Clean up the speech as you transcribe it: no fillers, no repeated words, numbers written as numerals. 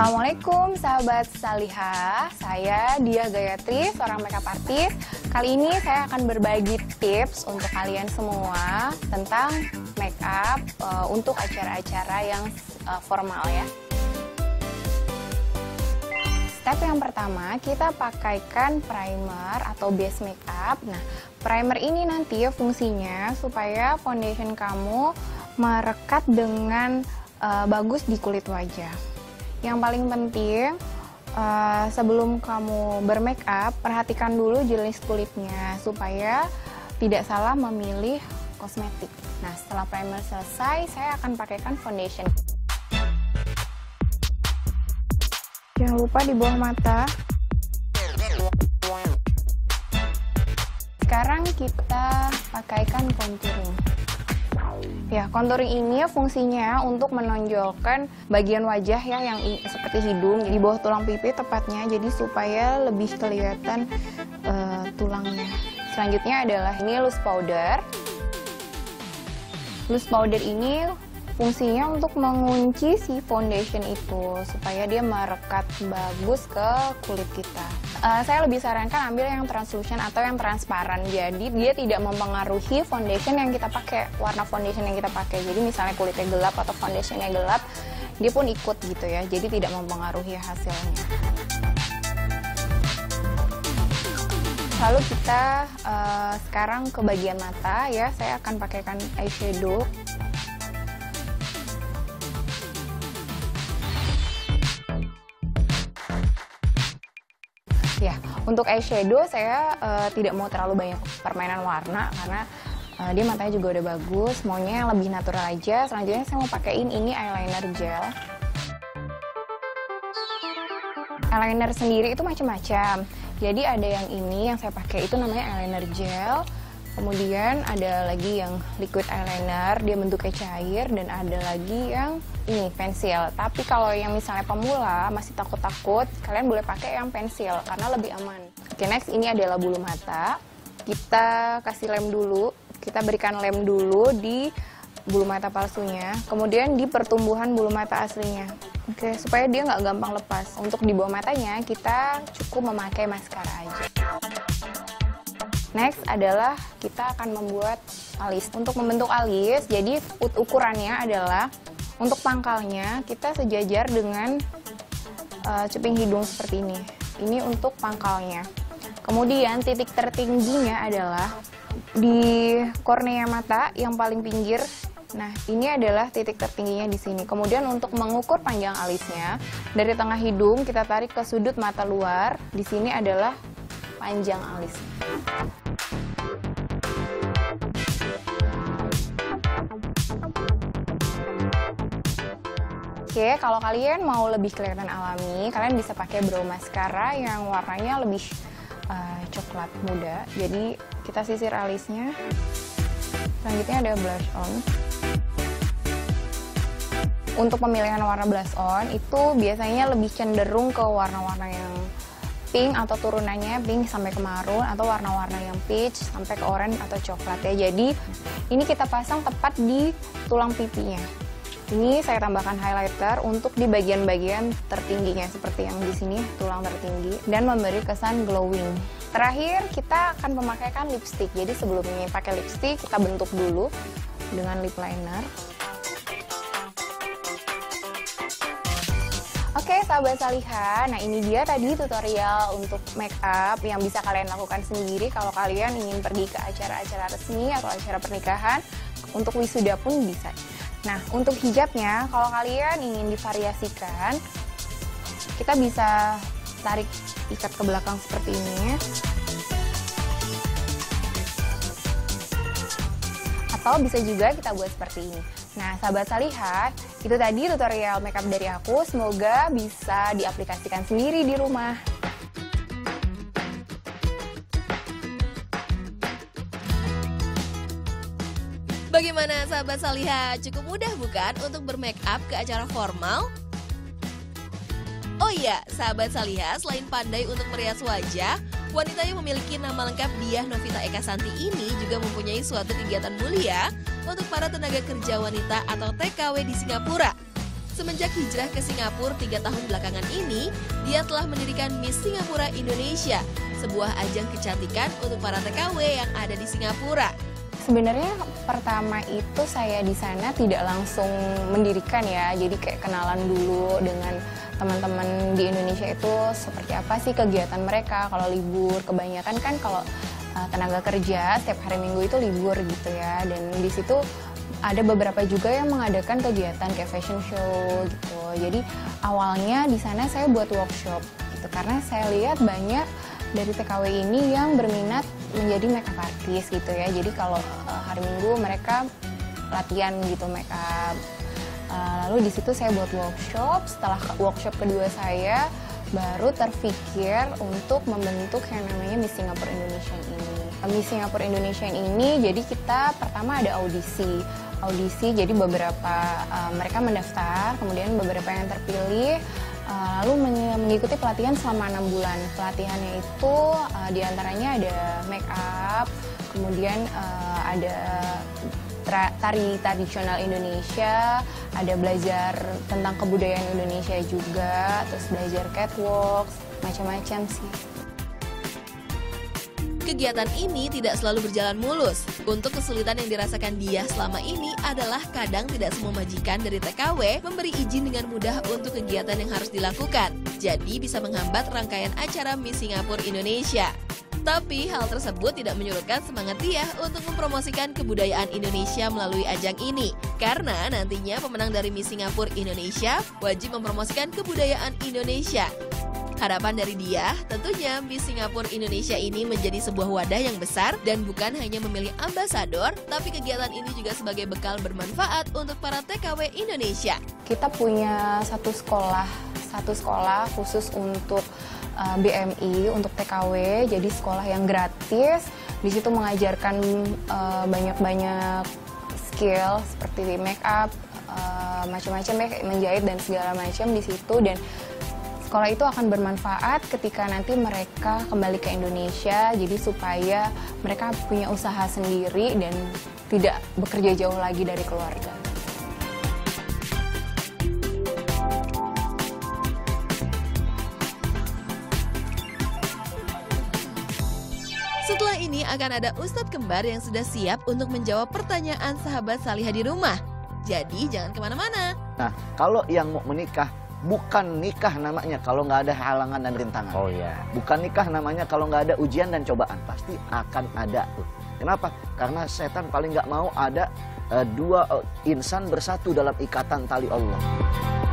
Assalamualaikum sahabat Saliha, saya Diah Gayatri, seorang makeup artist. Kali ini saya akan berbagi tips untuk kalian semua tentang makeup untuk acara-acara yang formal ya. Step yang pertama, kita pakaikan primer atau base makeup. Nah, primer ini nanti fungsinya supaya foundation kamu merekat dengan bagus di kulit wajah. Yang paling penting, sebelum kamu bermake up, perhatikan dulu jenis kulitnya supaya tidak salah memilih kosmetik. Nah, setelah primer selesai, saya akan pakaikan foundation. Jangan lupa di bawah mata. Sekarang kita pakaikan contouring. Ya, contouring ini fungsinya untuk menonjolkan bagian wajah ya yang seperti hidung, di bawah tulang pipi tepatnya, jadi supaya lebih kelihatan tulangnya. Selanjutnya adalah ini loose powder. Loose powder ini fungsinya untuk mengunci si foundation itu supaya dia merekat bagus ke kulit kita. Saya lebih sarankan ambil yang translucent atau yang transparan, jadi dia tidak mempengaruhi foundation yang kita pakai, warna foundation yang kita pakai. Jadi misalnya kulitnya gelap atau foundationnya gelap, dia pun ikut gitu ya, jadi tidak mempengaruhi hasilnya. Lalu kita sekarang ke bagian mata ya, saya akan pakaikan eyeshadow. Ya, untuk eyeshadow saya tidak mau terlalu banyak permainan warna karena dia matanya juga udah bagus, maunya yang lebih natural aja. Selanjutnya saya mau pakaiin ini eyeliner gel. Eyeliner sendiri itu macam-macam. Jadi ada yang ini yang saya pakai itu namanya eyeliner gel. Kemudian ada lagi yang liquid eyeliner, dia bentuknya cair, dan ada lagi yang ini pensil. Tapi kalau yang misalnya pemula masih takut-takut, kalian boleh pakai yang pensil karena lebih aman. Oke, next ini adalah bulu mata. Kita kasih lem dulu, kita berikan lem dulu di bulu mata palsunya, kemudian di pertumbuhan bulu mata aslinya. Oke, supaya dia nggak gampang lepas. Untuk di bawah matanya kita cukup memakai maskara aja. Next adalah kita akan membuat alis. Untuk membentuk alis, jadi ukurannya adalah untuk pangkalnya kita sejajar dengan cuping hidung seperti ini. Ini untuk pangkalnya. Kemudian titik tertingginya adalah di kornea mata yang paling pinggir. Nah, ini adalah titik tertingginya di sini. Kemudian untuk mengukur panjang alisnya, dari tengah hidung kita tarik ke sudut mata luar. Di sini adalah panjang alis. Oke, kalau kalian mau lebih kelihatan alami, kalian bisa pakai brow mascara yang warnanya lebih coklat muda. Jadi kita sisir alisnya. Selanjutnya ada blush on. Untuk pemilihan warna blush on itu biasanya lebih cenderung ke warna-warna yang pink atau turunannya pink sampai ke marun, atau warna-warna yang peach sampai ke orange atau coklat ya. Jadi ini kita pasang tepat di tulang pipinya. Ini saya tambahkan highlighter untuk di bagian-bagian tertingginya seperti yang di sini tulang tertinggi, dan memberi kesan glowing. Terakhir kita akan memakaikan lipstick. Jadi sebelumnya pakai lipstick kita bentuk dulu dengan lip liner. Oke, sahabat Saliha, nah ini dia tadi tutorial untuk make up yang bisa kalian lakukan sendiri kalau kalian ingin pergi ke acara-acara resmi atau acara pernikahan, untuk wisuda pun bisa. Nah, untuk hijabnya, kalau kalian ingin divariasikan, kita bisa tarik ikat ke belakang seperti ini. Atau bisa juga kita buat seperti ini. Nah, sahabat Saliha, itu tadi tutorial makeup dari aku, semoga bisa diaplikasikan sendiri di rumah. Bagaimana sahabat Saliha, cukup mudah bukan untuk bermakeup ke acara formal? Oh iya, sahabat Saliha, selain pandai untuk merias wajah, wanita yang memiliki nama lengkap Diah Novita Eka Santi ini juga mempunyai suatu kegiatan mulia untuk para tenaga kerja wanita atau TKW di Singapura. Semenjak hijrah ke Singapura 3 tahun belakangan ini, dia telah mendirikan Miss Singapura Indonesia, sebuah ajang kecantikan untuk para TKW yang ada di Singapura. Sebenarnya pertama itu saya di sana tidak langsung mendirikan ya, jadi kayak kenalan dulu dengan teman-teman di Indonesia itu seperti apa sih kegiatan mereka kalau libur. Kebanyakan kan kalau tenaga kerja setiap hari Minggu itu libur gitu ya, dan di situ ada beberapa juga yang mengadakan kegiatan kayak fashion show gitu. Jadi awalnya di sana saya buat workshop gitu karena saya lihat banyak dari TKW ini yang berminat menjadi makeup artist gitu ya. Jadi kalau hari Minggu mereka latihan gitu makeup. Lalu di situ saya buat workshop. Setelah workshop kedua saya baru terpikir untuk membentuk yang namanya Miss Singapura Indonesia ini. Miss Singapura Indonesia ini jadi kita pertama ada audisi. Jadi beberapa mereka mendaftar, kemudian beberapa yang terpilih lalu mengikuti pelatihan selama 6 bulan. Pelatihannya itu diantaranya ada make up, kemudian ada tari tradisional Indonesia, ada belajar tentang kebudayaan Indonesia juga, terus belajar catwalk, macam-macam sih. Kegiatan ini tidak selalu berjalan mulus. Untuk kesulitan yang dirasakan dia selama ini adalah kadang tidak semua majikan dari TKW memberi izin dengan mudah untuk kegiatan yang harus dilakukan. Jadi bisa menghambat rangkaian acara Miss Singapura Indonesia. Tapi hal tersebut tidak menyurutkan semangat dia untuk mempromosikan kebudayaan Indonesia melalui ajang ini. Karena nantinya pemenang dari Miss Singapura Indonesia wajib mempromosikan kebudayaan Indonesia. Harapan dari dia, tentunya Miss Singapura Indonesia ini menjadi sebuah wadah yang besar dan bukan hanya memilih ambasador, tapi kegiatan ini juga sebagai bekal bermanfaat untuk para TKW Indonesia. Kita punya satu sekolah khusus untuk BMI, untuk TKW, jadi sekolah yang gratis. Di situ mengajarkan banyak-banyak skill seperti make up, macam-macam ya, menjahit dan segala macam di situ. Dan sekolah itu akan bermanfaat ketika nanti mereka kembali ke Indonesia, jadi supaya mereka punya usaha sendiri dan tidak bekerja jauh lagi dari keluarga. Setelah ini akan ada Ustadz Kembar yang sudah siap untuk menjawab pertanyaan sahabat Saliha di rumah. Jadi jangan kemana-mana. Nah, kalau yang mau menikah, bukan nikah namanya kalau nggak ada halangan dan rintangan. Oh ya. Bukan nikah namanya kalau nggak ada ujian dan cobaan. Pasti akan ada. Kenapa? Karena setan paling nggak mau ada dua insan bersatu dalam ikatan tali Allah.